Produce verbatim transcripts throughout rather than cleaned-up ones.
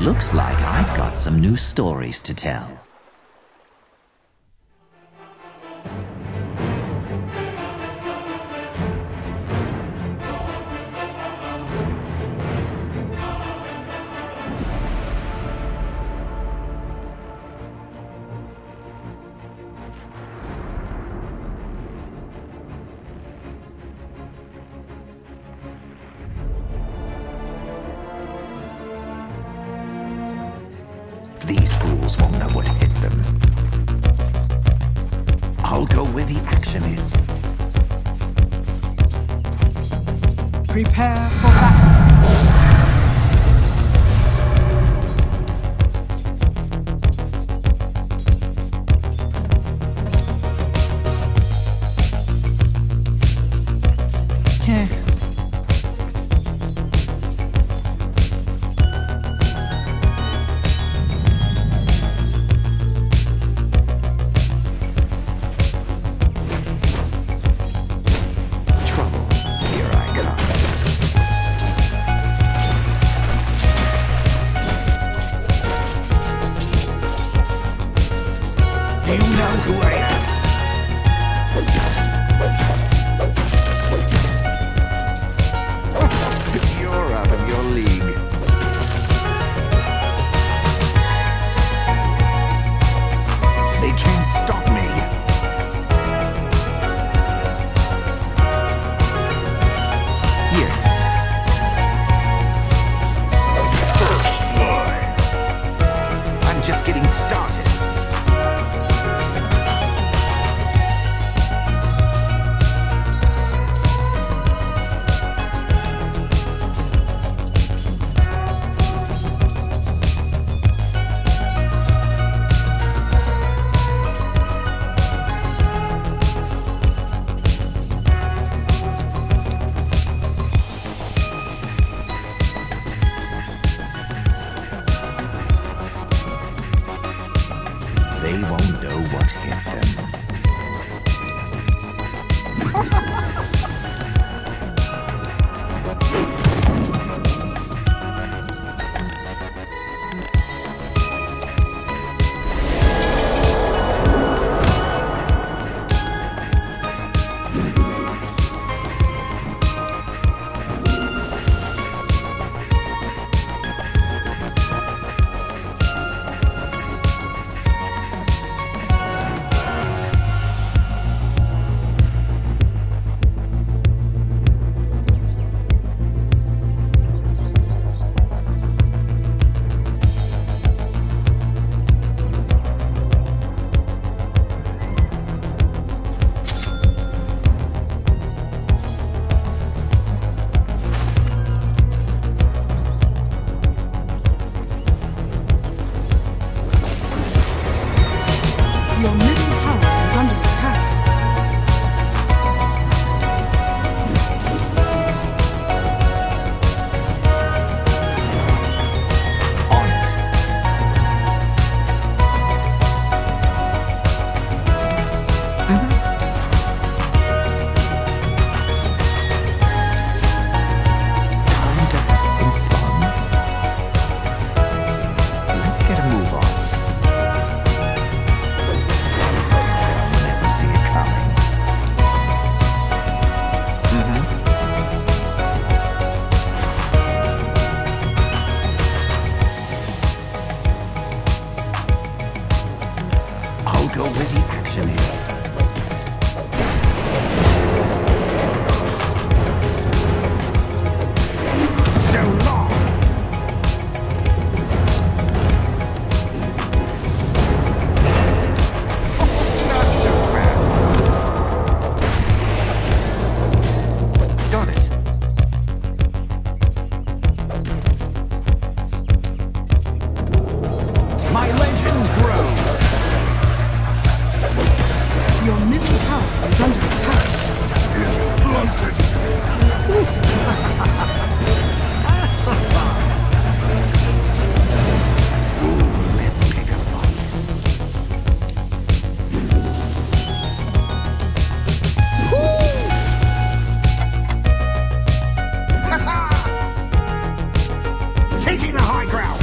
Looks like I've got some new stories to tell. These fools won't know what hit them. I'll go where the action is. Prepare for battle. Yeah. You know who I am. You're out of your league. They can't stop me. Yes. First boy. I'm just getting started. They won't know what hit them. Your middle tower is under attack. On it. Mm-hmm. Go where the action is. So long! Not so fast! Got it! My legend grows! Your middle tower is under attack. Is blunted. Ooh, let's pick a fight. Taking the high ground.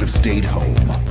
should have stayed home.